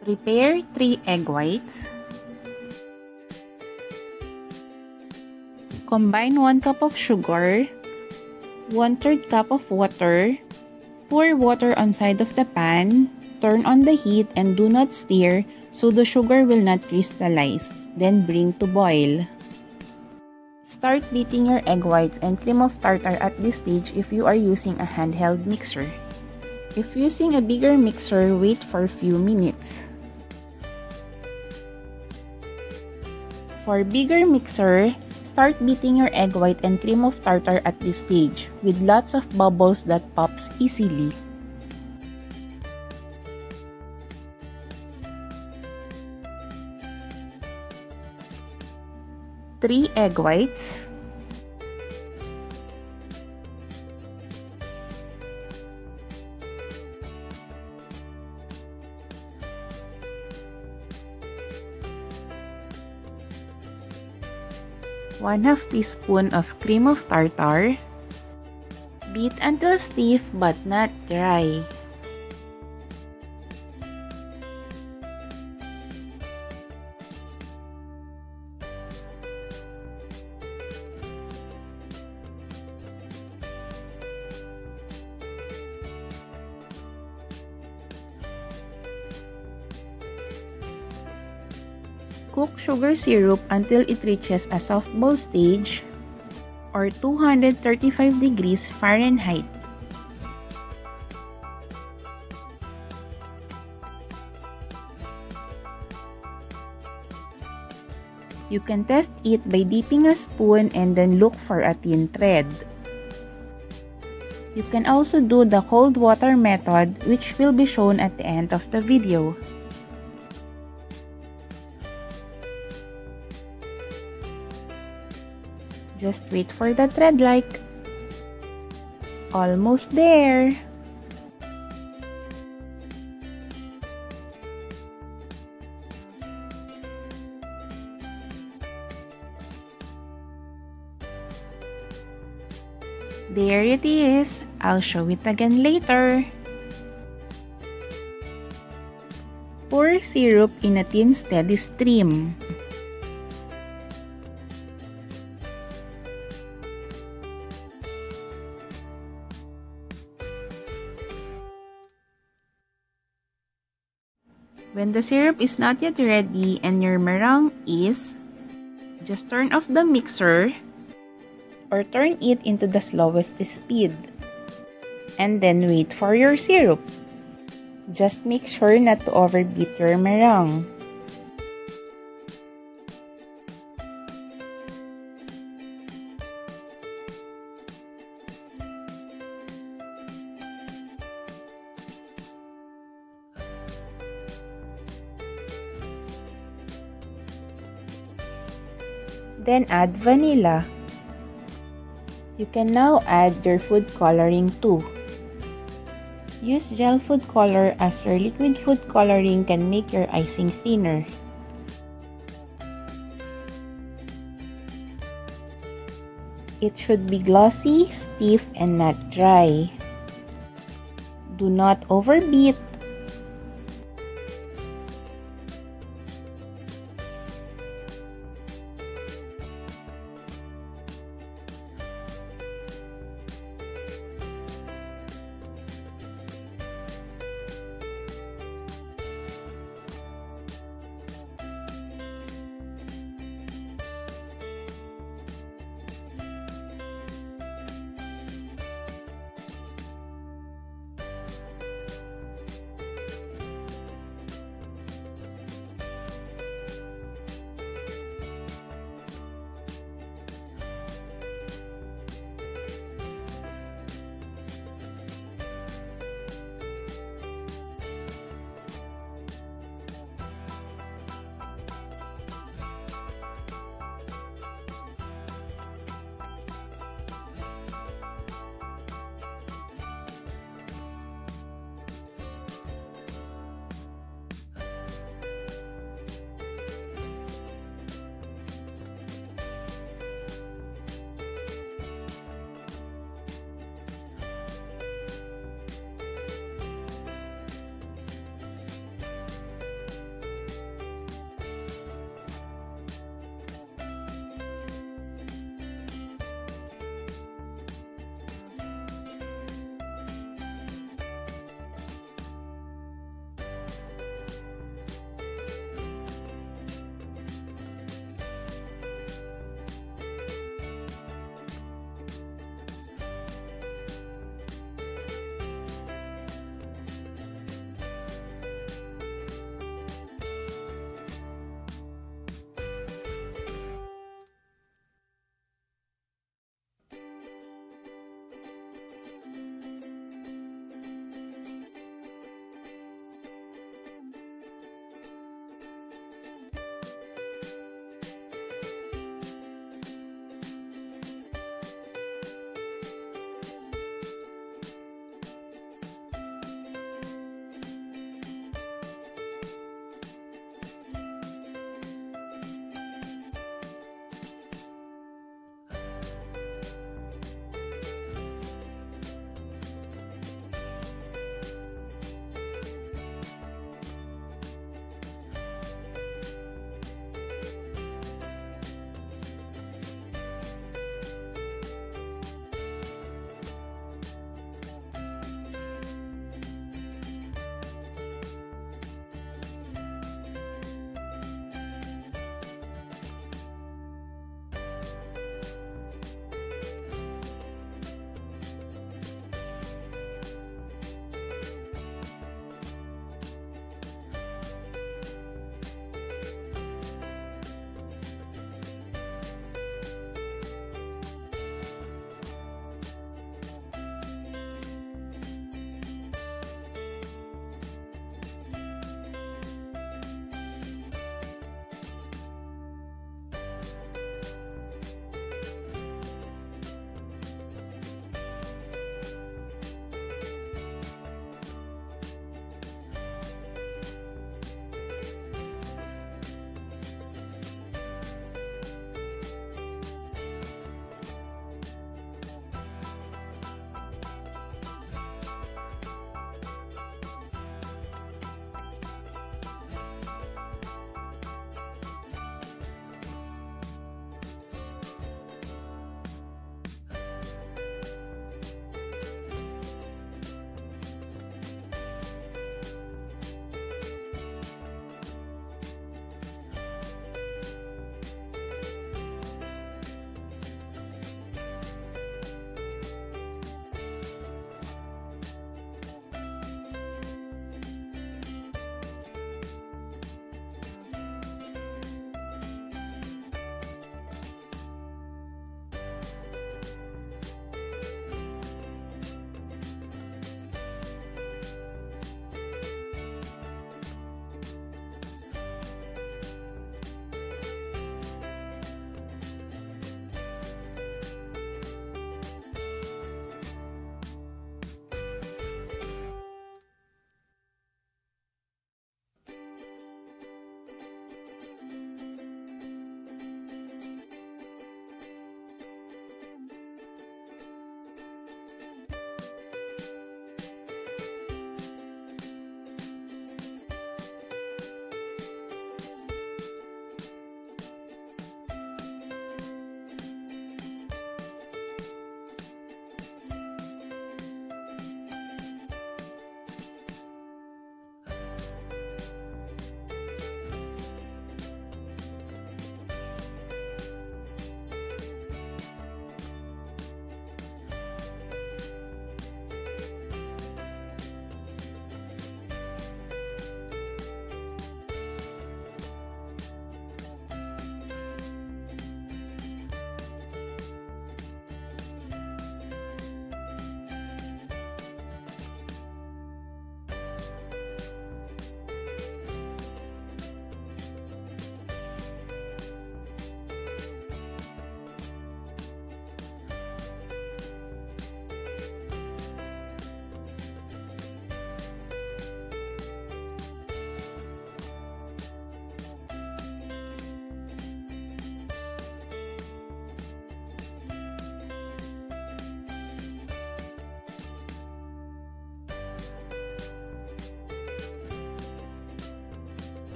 Prepare 3 egg whites. Combine 1 cup of sugar, 1/3 cup of water. Pour water on side of the pan. Turn on the heat and do not stir so the sugar will not crystallize. Then bring to boil. Start beating your egg whites and cream of tartar at this stage if you are using a handheld mixer. If using a bigger mixer, wait for a few minutes. For bigger mixer, start beating your egg white and cream of tartar at this stage with lots of bubbles that pops easily. Three egg whites. One-half teaspoon of cream of tartar. Beat until stiff but not dry. Cook sugar syrup until it reaches a softball stage or 235 degrees Fahrenheit. You can test it by dipping a spoon and then look for a thin thread. You can also do the cold water method, which will be shown at the end of the video. Just wait for the thread like. Almost there! There it is! I'll show it again later. Pour syrup in a thin steady stream. When the syrup is not yet ready and your meringue is, just turn off the mixer or turn it into the slowest speed and then wait for your syrup. Just make sure not to overbeat your meringue. Then add vanilla. You can now add your food coloring too. Use gel food color as your liquid food coloring can make your icing thinner. It should be glossy, stiff, and not dry. Do not overbeat.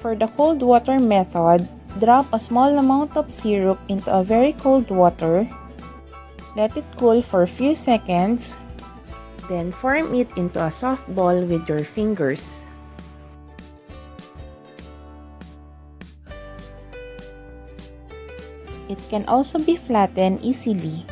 For the cold water method, drop a small amount of syrup into a very cold water. Let it cool for a few seconds, then form it into a soft ball with your fingers. It can also be flattened easily.